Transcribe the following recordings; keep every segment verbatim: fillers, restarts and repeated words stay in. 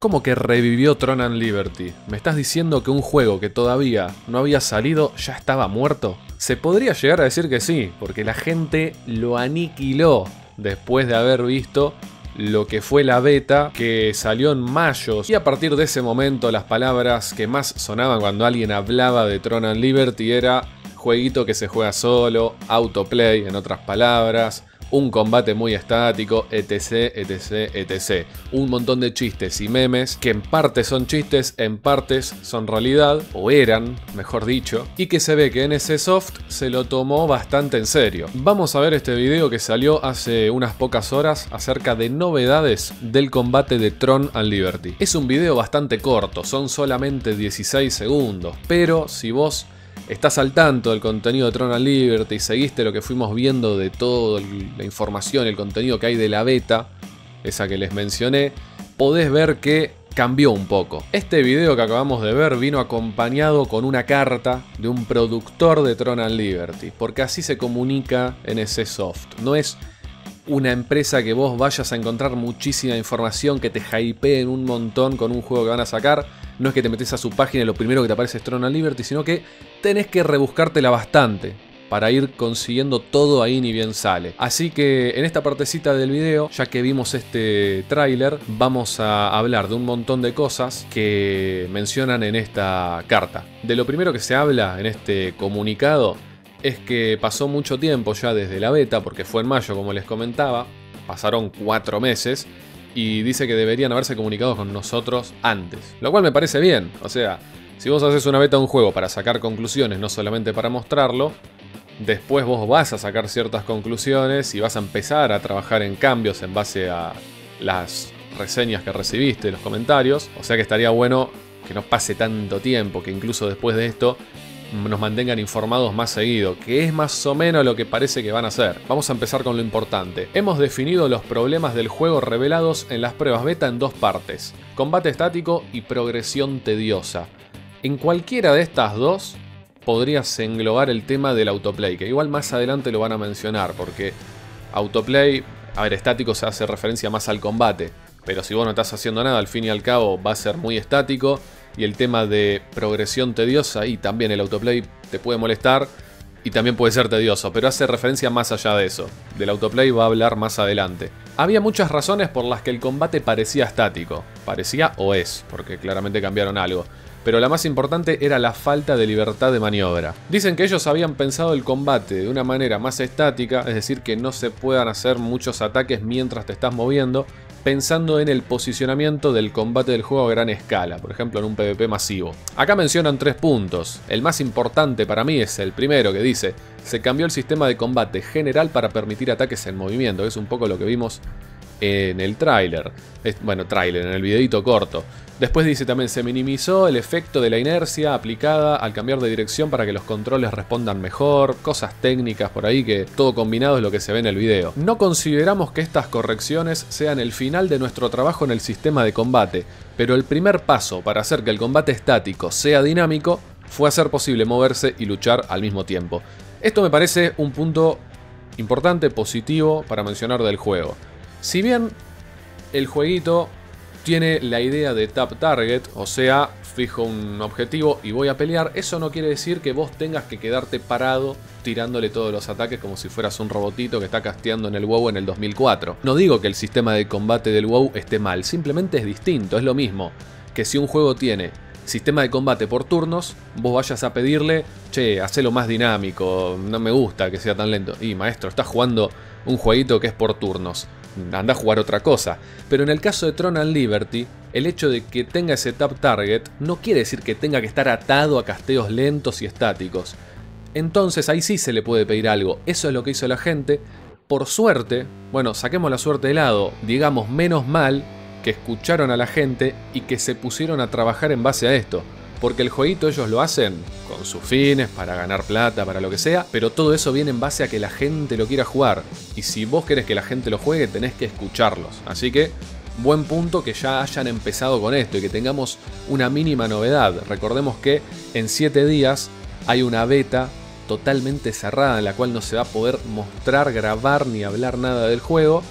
¿Cómo que revivió Throne and Liberty? ¿Me estás diciendo que un juego que todavía no había salido ya estaba muerto? Se podría llegar a decir que sí, porque la gente lo aniquiló después de haber visto lo que fue la beta que salió en mayo. Y a partir de ese momento las palabras que más sonaban cuando alguien hablaba de Throne and Liberty era jueguito que se juega solo, autoplay en otras palabras, un combate muy estático, etc, etc, etcétera. Un montón de chistes y memes que en parte son chistes, en partes son realidad, o eran, mejor dicho, y que se ve que N C Soft se lo tomó bastante en serio. Vamos a ver este video que salió hace unas pocas horas acerca de novedades del combate de Throne and Liberty. Es un video bastante corto, son solamente dieciséis segundos, pero si vos estás al tanto del contenido de Throne and Liberty y seguiste lo que fuimos viendo de toda la información, el contenido que hay de la beta, esa que les mencioné, podés ver que cambió un poco. Este video que acabamos de ver vino acompañado con una carta de un productor de Throne and Liberty, porque así se comunica N C Soft. No es una empresa que vos vayas a encontrar muchísima información, que te hypeen un montón con un juego que van a sacar. No es que te metes a su página y lo primero que te aparece es Throne and Liberty, sino que tenés que rebuscártela bastante para ir consiguiendo todo ahí ni bien sale. Así que en esta partecita del video, ya que vimos este tráiler, vamos a hablar de un montón de cosas que mencionan en esta carta. De lo primero que se habla en este comunicado es que pasó mucho tiempo ya desde la beta, porque fue en mayo como les comentaba, pasaron cuatro meses, y dice que deberían haberse comunicado con nosotros antes, lo cual me parece bien. O sea, si vos haces una beta de un juego para sacar conclusiones, no solamente para mostrarlo, después vos vas a sacar ciertas conclusiones y vas a empezar a trabajar en cambios en base a las reseñas que recibiste, los comentarios. O sea que estaría bueno que no pase tanto tiempo, que incluso después de esto nos mantengan informados más seguido, que es más o menos lo que parece que van a hacer. Vamos a empezar con lo importante. Hemos definido los problemas del juego revelados en las pruebas beta en dos partes: combate estático y progresión tediosa. En cualquiera de estas dos podrías englobar el tema del autoplay, que igual más adelante lo van a mencionar, porque autoplay, a ver, estático se hace referencia más al combate, pero si vos no estás haciendo nada, al fin y al cabo va a ser muy estático. Y el tema de progresión tediosa, y también el autoplay te puede molestar y también puede ser tedioso, pero hace referencia más allá de eso. Del autoplay va a hablar más adelante. Había muchas razones por las que el combate parecía estático. Parecía o es, porque claramente cambiaron algo. Pero la más importante era la falta de libertad de maniobra. Dicen que ellos habían pensado el combate de una manera más estática, es decir, que no se puedan hacer muchos ataques mientras te estás moviendo, pensando en el posicionamiento del combate del juego a gran escala, por ejemplo en un PvP masivo. Acá mencionan tres puntos. El más importante para mí es el primero, que dice: se cambió el sistema de combate general para permitir ataques en movimiento. Es un poco lo que vimos en el tráiler, bueno, tráiler, en el videito corto. Después dice también: se minimizó el efecto de la inercia aplicada al cambiar de dirección para que los controles respondan mejor. Cosas técnicas por ahí que todo combinado es lo que se ve en el video. No consideramos que estas correcciones sean el final de nuestro trabajo en el sistema de combate, pero el primer paso para hacer que el combate estático sea dinámico fue hacer posible moverse y luchar al mismo tiempo. Esto me parece un punto importante, positivo para mencionar del juego. Si bien el jueguito tiene la idea de tap target, o sea, fijo un objetivo y voy a pelear, eso no quiere decir que vos tengas que quedarte parado tirándole todos los ataques como si fueras un robotito que está casteando en el WoW en el dos mil cuatro. No digo que el sistema de combate del WoW esté mal, simplemente es distinto. Es lo mismo que si un juego tiene sistema de combate por turnos, vos vayas a pedirle: che, hacelo más dinámico, no me gusta que sea tan lento. Y maestro, estás jugando un jueguito que es por turnos, anda a jugar otra cosa. Pero en el caso de Throne and Liberty, el hecho de que tenga ese tap target no quiere decir que tenga que estar atado a casteos lentos y estáticos. Entonces ahí sí se le puede pedir algo. Eso es lo que hizo la gente. Por suerte, bueno, saquemos la suerte de lado, digamos menos mal que escucharon a la gente y que se pusieron a trabajar en base a esto. Porque el jueguito ellos lo hacen con sus fines, para ganar plata, para lo que sea, pero todo eso viene en base a que la gente lo quiera jugar. Y si vos querés que la gente lo juegue, tenés que escucharlos. Así que, buen punto que ya hayan empezado con esto y que tengamos una mínima novedad. Recordemos que en siete días hay una beta totalmente cerrada en la cual no se va a poder mostrar, grabar ni hablar nada del juego.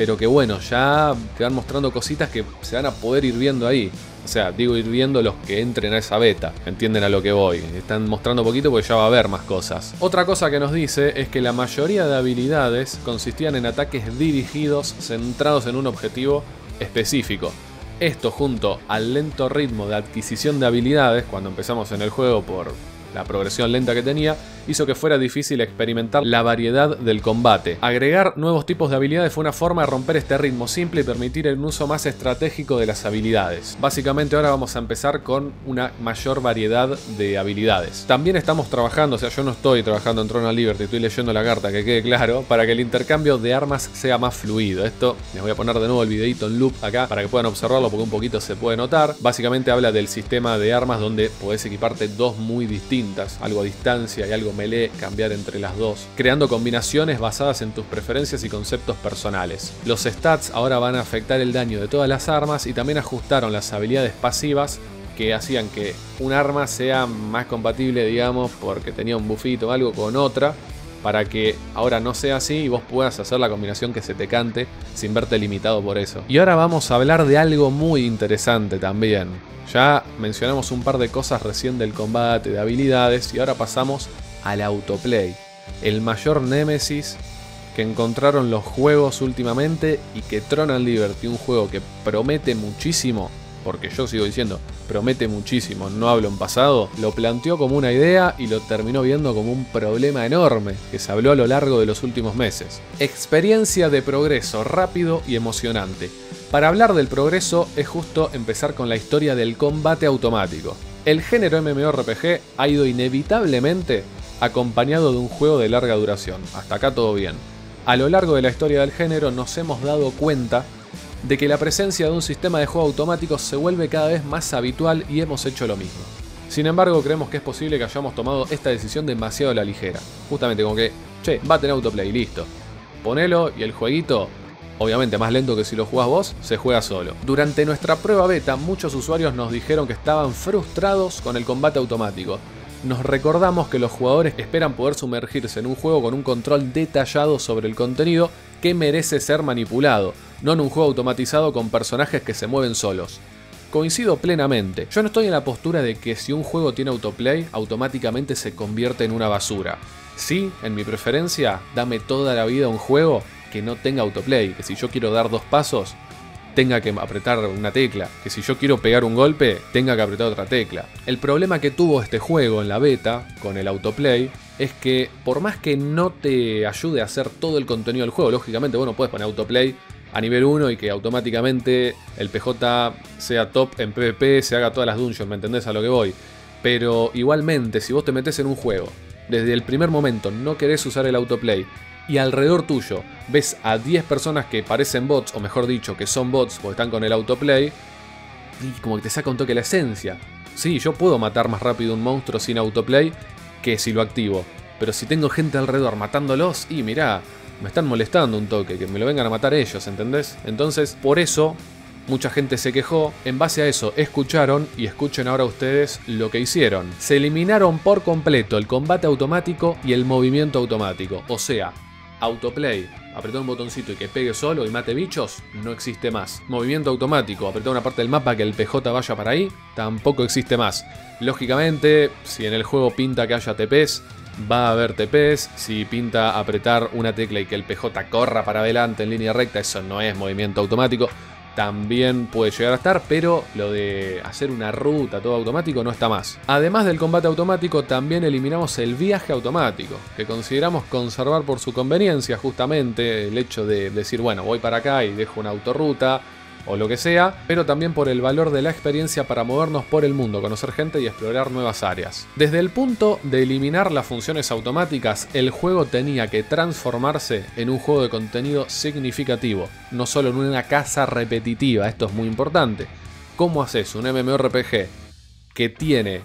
pero que bueno, ya te van mostrando cositas que se van a poder ir viendo ahí. O sea, digo ir viendo los que entren a esa beta, entienden a lo que voy. Están mostrando poquito porque ya va a haber más cosas. Otra cosa que nos dice es que la mayoría de habilidades consistían en ataques dirigidos centrados en un objetivo específico. Esto junto al lento ritmo de adquisición de habilidades, cuando empezamos en el juego por la progresión lenta que tenía, hizo que fuera difícil experimentar la variedad del combate. Agregar nuevos tipos de habilidades fue una forma de romper este ritmo simple y permitir el uso más estratégico de las habilidades. Básicamente ahora vamos a empezar con una mayor variedad de habilidades. También estamos trabajando, o sea, yo no estoy trabajando en Throne and Liberty, estoy leyendo la carta, que quede claro, para que el intercambio de armas sea más fluido. Esto, les voy a poner de nuevo el videito en loop acá para que puedan observarlo porque un poquito se puede notar. Básicamente habla del sistema de armas donde podés equiparte dos muy distintas, algo a distancia y algo melee, cambiar entre las dos, creando combinaciones basadas en tus preferencias y conceptos personales. Los stats ahora van a afectar el daño de todas las armas y también ajustaron las habilidades pasivas que hacían que un arma sea más compatible, digamos, porque tenía un buffito o algo con otra, para que ahora no sea así y vos puedas hacer la combinación que se te cante sin verte limitado por eso. Y ahora vamos a hablar de algo muy interesante también. Ya mencionamos un par de cosas recién del combate, de habilidades, y ahora pasamos al autoplay, el mayor némesis que encontraron los juegos últimamente y que Throne and Liberty, un juego que promete muchísimo, porque yo sigo diciendo, promete muchísimo, no hablo en pasado, lo planteó como una idea y lo terminó viendo como un problema enorme que se habló a lo largo de los últimos meses. Experiencia de progreso rápido y emocionante. Para hablar del progreso es justo empezar con la historia del combate automático. El género M M O R P G ha ido inevitablemente acompañado de un juego de larga duración. Hasta acá todo bien. A lo largo de la historia del género nos hemos dado cuenta de que la presencia de un sistema de juego automático se vuelve cada vez más habitual y hemos hecho lo mismo. Sin embargo, creemos que es posible que hayamos tomado esta decisión demasiado a la ligera. Justamente como que, che, va a tener autoplay, listo. Ponelo y el jueguito, obviamente más lento que si lo jugás vos, se juega solo. Durante nuestra prueba beta, muchos usuarios nos dijeron que estaban frustrados con el combate automático. Nos recordamos que los jugadores esperan poder sumergirse en un juego con un control detallado sobre el contenido que merece ser manipulado, no en un juego automatizado con personajes que se mueven solos. Coincido plenamente. Yo no estoy en la postura de que si un juego tiene autoplay, automáticamente se convierte en una basura. Sí, en mi preferencia, dame toda la vida un juego que no tenga autoplay, que si yo quiero dar dos pasos, tenga que apretar una tecla, que si yo quiero pegar un golpe, tenga que apretar otra tecla. El problema que tuvo este juego en la beta, con el autoplay, es que por más que no te ayude a hacer todo el contenido del juego, lógicamente vos no podés poner autoplay a nivel uno y que automáticamente el P J sea top en PvP, se haga todas las dungeons, ¿me entendés a lo que voy? Pero igualmente, si vos te metés en un juego, desde el primer momento no querés usar el autoplay, y alrededor tuyo ves a diez personas que parecen bots, o mejor dicho, que son bots porque están con el autoplay, y como que te saca un toque la esencia. Sí, yo puedo matar más rápido un monstruo sin autoplay que si lo activo, pero si tengo gente alrededor matándolos, y mirá, me están molestando un toque, que me lo vengan a matar ellos, ¿entendés? Entonces, por eso, mucha gente se quejó. En base a eso, escucharon, y escuchen ahora ustedes lo que hicieron. Se eliminaron por completo el combate automático y el movimiento automático, o sea, autoplay, apretar un botoncito y que pegue solo y mate bichos, no existe más. Movimiento automático, apretar una parte del mapa que el P J vaya para ahí, tampoco existe más. Lógicamente, si en el juego pinta que haya T Ps, va a haber T Ps. Si pinta apretar una tecla y que el P J corra para adelante en línea recta, eso no es movimiento automático. También puede llegar a estar, pero lo de hacer una ruta todo automático no está más. Además del combate automático, también eliminamos el viaje automático, que consideramos conservar por su conveniencia, justamente el hecho de decir, bueno, voy para acá y dejo una autorruta o lo que sea, pero también por el valor de la experiencia para movernos por el mundo, conocer gente y explorar nuevas áreas. Desde el punto de eliminar las funciones automáticas, el juego tenía que transformarse en un juego de contenido significativo, no solo en una caza repetitiva. Esto es muy importante. ¿Cómo haces un M M O R P G que tiene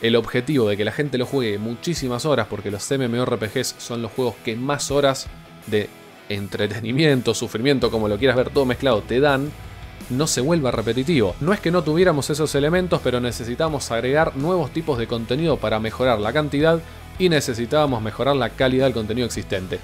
el objetivo de que la gente lo juegue muchísimas horas, porque los M M O R P Gs son los juegos que más horas de entretenimiento, sufrimiento, como lo quieras ver, todo mezclado, te dan, no se vuelva repetitivo? No es que no tuviéramos esos elementos, pero necesitamos agregar nuevos tipos de contenido para mejorar la cantidad y necesitábamos mejorar la calidad del contenido existente.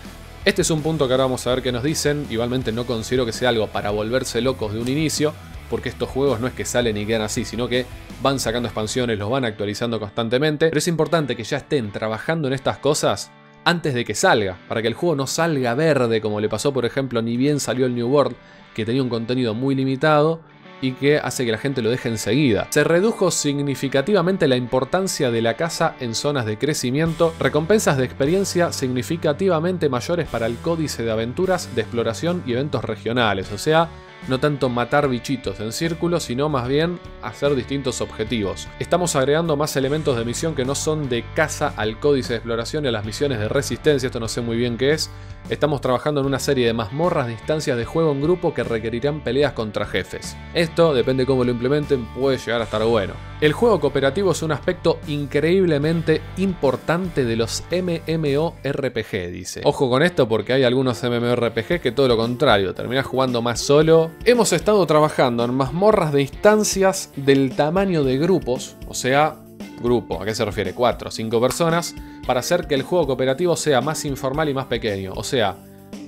Este es un punto que ahora vamos a ver qué nos dicen. Igualmente no considero que sea algo para volverse locos de un inicio, porque estos juegos no es que salen y quedan así, sino que van sacando expansiones, los van actualizando constantemente. Pero es importante que ya estén trabajando en estas cosas antes de que salga, para que el juego no salga verde, como le pasó por ejemplo ni bien salió el New World, que tenía un contenido muy limitado y que hace que la gente lo deje enseguida. Se redujo significativamente la importancia de la caza en zonas de crecimiento, recompensas de experiencia significativamente mayores para el códice de aventuras, de exploración y eventos regionales, o sea, no tanto matar bichitos en círculo, sino más bien hacer distintos objetivos. Estamos agregando más elementos de misión que no son de caza al códice de exploración y a las misiones de resistencia, esto no sé muy bien qué es. Estamos trabajando en una serie de mazmorras de instancias de juego en grupo que requerirán peleas contra jefes. Esto, depende cómo lo implementen, puede llegar a estar bueno. El juego cooperativo es un aspecto increíblemente importante de los M M O R P G, dice. Ojo con esto porque hay algunos M M O R P G que todo lo contrario, terminás jugando más solo. Hemos estado trabajando en mazmorras de instancias del tamaño de grupos, o sea, grupo, ¿a qué se refiere? cuatro o cinco personas, para hacer que el juego cooperativo sea más informal y más pequeño, o sea,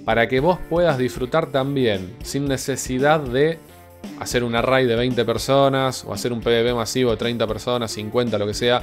para que vos puedas disfrutar también, sin necesidad de hacer un array de veinte personas, o hacer un PvP masivo de treinta personas, cincuenta, lo que sea,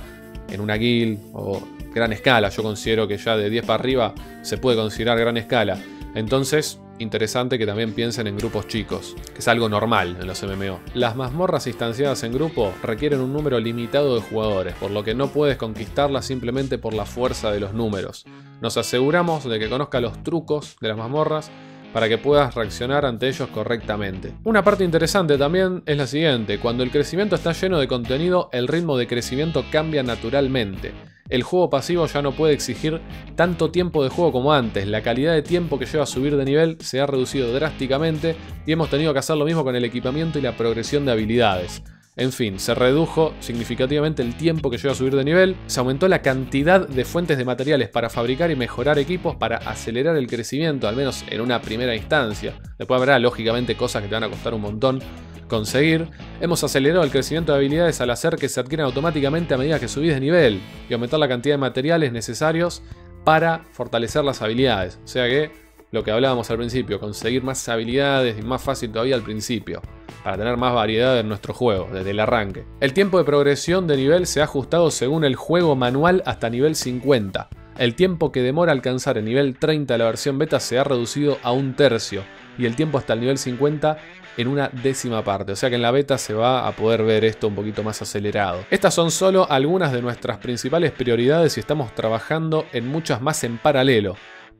en una guild, o gran escala. Yo considero que ya de diez para arriba se puede considerar gran escala, entonces... Interesante que también piensen en grupos chicos, que es algo normal en los M M O. Las mazmorras instanciadas en grupo requieren un número limitado de jugadores, por lo que no puedes conquistarlas simplemente por la fuerza de los números. Nos aseguramos de que conozcas los trucos de las mazmorras para que puedas reaccionar ante ellos correctamente. Una parte interesante también es la siguiente: cuando el crecimiento está lleno de contenido, el ritmo de crecimiento cambia naturalmente. El juego pasivo ya no puede exigir tanto tiempo de juego como antes, la calidad de tiempo que lleva a subir de nivel se ha reducido drásticamente y hemos tenido que hacer lo mismo con el equipamiento y la progresión de habilidades. En fin, se redujo significativamente el tiempo que lleva a subir de nivel, se aumentó la cantidad de fuentes de materiales para fabricar y mejorar equipos para acelerar el crecimiento, al menos en una primera instancia. Después habrá lógicamente cosas que te van a costar un montón conseguir. Hemos acelerado el crecimiento de habilidades al hacer que se adquieran automáticamente a medida que subís de nivel y aumentar la cantidad de materiales necesarios para fortalecer las habilidades. O sea que, lo que hablábamos al principio, conseguir más habilidades y más fácil todavía al principio, para tener más variedad en nuestro juego desde el arranque. El tiempo de progresión de nivel se ha ajustado según el juego manual hasta nivel cincuenta. El tiempo que demora alcanzar el nivel treinta de la versión beta se ha reducido a un tercio y el tiempo hasta el nivel cincuenta en una décima parte, o sea que en la beta se va a poder ver esto un poquito más acelerado. Estas son solo algunas de nuestras principales prioridades y estamos trabajando en muchas más en paralelo.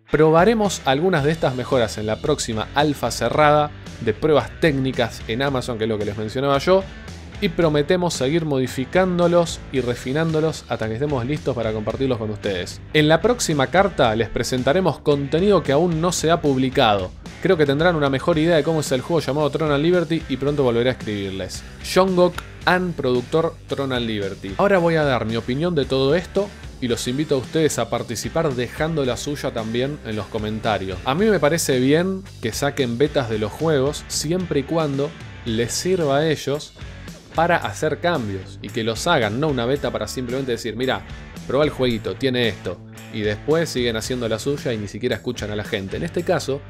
Probaremos algunas de estas mejoras en la próxima alfa cerrada de pruebas técnicas en Amazon, que es lo que les mencionaba yo, y prometemos seguir modificándolos y refinándolos hasta que estemos listos para compartirlos con ustedes. En la próxima carta les presentaremos contenido que aún no se ha publicado. Creo que tendrán una mejor idea de cómo es el juego llamado Throne and Liberty y pronto volveré a escribirles. Jungkock Ann, productor Throne and Liberty. Ahora voy a dar mi opinión de todo esto y los invito a ustedes a participar dejando la suya también en los comentarios. A mí me parece bien que saquen betas de los juegos siempre y cuando les sirva a ellos para hacer cambios y que los hagan, no una beta para simplemente decir, mirá, probá el jueguito, tiene esto, y después siguen haciendo la suya y ni siquiera escuchan a la gente. En este caso,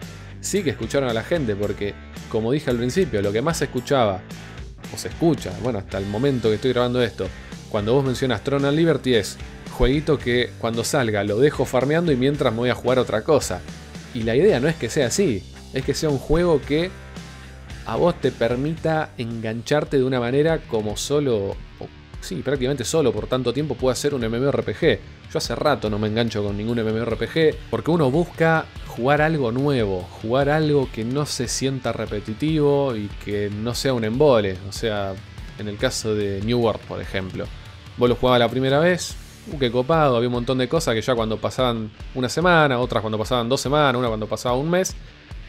sí que escucharon a la gente porque, como dije al principio, lo que más se escuchaba, o se escucha, bueno, hasta el momento que estoy grabando esto, cuando vos mencionas Throne and Liberty es, jueguito que cuando salga lo dejo farmeando y mientras me voy a jugar otra cosa. Y la idea no es que sea así, es que sea un juego que a vos te permita engancharte de una manera como solo, o, sí, prácticamente solo por tanto tiempo puede ser un M M O R P G. Yo hace rato no me engancho con ningún M M O R P G porque uno busca jugar algo nuevo, jugar algo que no se sienta repetitivo y que no sea un embole. O sea, en el caso de New World, por ejemplo, vos lo jugabas la primera vez, uh, qué copado, había un montón de cosas que ya cuando pasaban una semana, otras cuando pasaban dos semanas, una cuando pasaba un mes,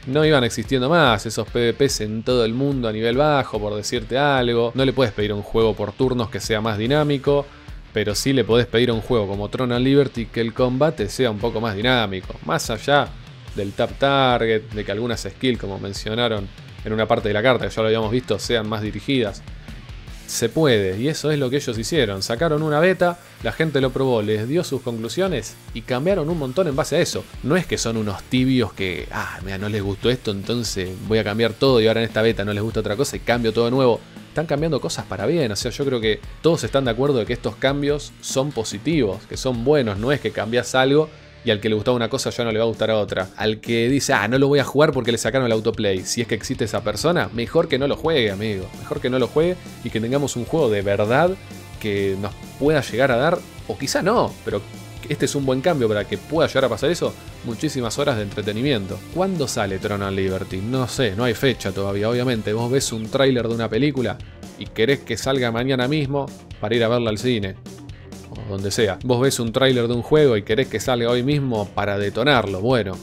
no iban existiendo más. Esos PvPs en todo el mundo a nivel bajo, por decirte algo. No le puedes pedir a un juego por turnos que sea más dinámico, pero sí le podés pedir a un juego como Throne and Liberty que el combate sea un poco más dinámico, más allá del tap target, de que algunas skills, como mencionaron en una parte de la carta que ya lo habíamos visto, sean más dirigidas. Se puede, y eso es lo que ellos hicieron. Sacaron una beta La gente lo probó, les dio sus conclusiones y cambiaron un montón en base a eso. No es que son unos tibios que, ah, mira, no les gustó esto, entonces voy a cambiar todo y ahora en esta beta no les gusta otra cosa y cambio todo de nuevo. Están cambiando cosas para bien, o sea, yo creo que todos están de acuerdo de que estos cambios son positivos, que son buenos, no es que cambias algo y al que le gustaba una cosa ya no le va a gustar a otra. Al que dice, ah, no lo voy a jugar porque le sacaron el autoplay, si es que existe esa persona, mejor que no lo juegue, amigo, mejor que no lo juegue y que tengamos un juego de verdad que nos pueda llegar a dar, o quizá no, pero este es un buen cambio para que pueda llegar a pasar eso, muchísimas horas de entretenimiento. ¿Cuándo sale Throne and Liberty? No sé, no hay fecha todavía, obviamente. Vos ves un tráiler de una película y querés que salga mañana mismo para ir a verla al cine o donde sea. Vos ves un tráiler de un juego y querés que salga hoy mismo para detonarlo. Bueno,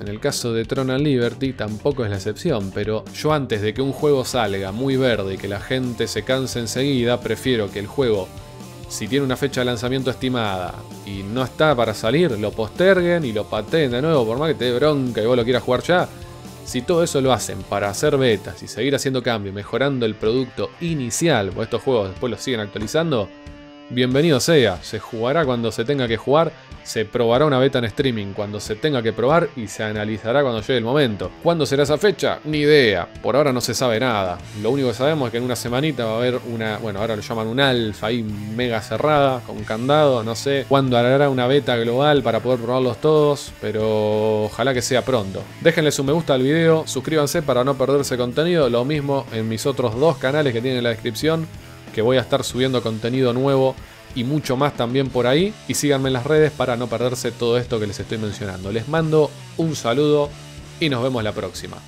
en el caso de Throne and Liberty tampoco es la excepción, pero yo antes de que un juego salga muy verde y que la gente se canse enseguida, prefiero que el juego, si tiene una fecha de lanzamiento estimada y no está para salir, lo posterguen y lo pateen de nuevo, por más que te dé bronca y vos lo quieras jugar ya. Si todo eso lo hacen para hacer betas y seguir haciendo cambios, mejorando el producto inicial, porque estos juegos después los siguen actualizando, bienvenido sea. Se jugará cuando se tenga que jugar, se probará una beta en streaming cuando se tenga que probar y se analizará cuando llegue el momento. ¿Cuándo será esa fecha? Ni idea, por ahora no se sabe nada. Lo único que sabemos es que en una semanita va a haber una, bueno, ahora lo llaman un alfa ahí mega cerrada, con candado, no sé cuándo hará una beta global para poder probarlos todos, pero ojalá que sea pronto. Déjenle su me gusta al video, suscríbanse para no perderse contenido, lo mismo en mis otros dos canales que tienen en la descripción, que voy a estar subiendo contenido nuevo y mucho más también por ahí. Y síganme en las redes para no perderse todo esto que les estoy mencionando. Les mando un saludo y nos vemos la próxima.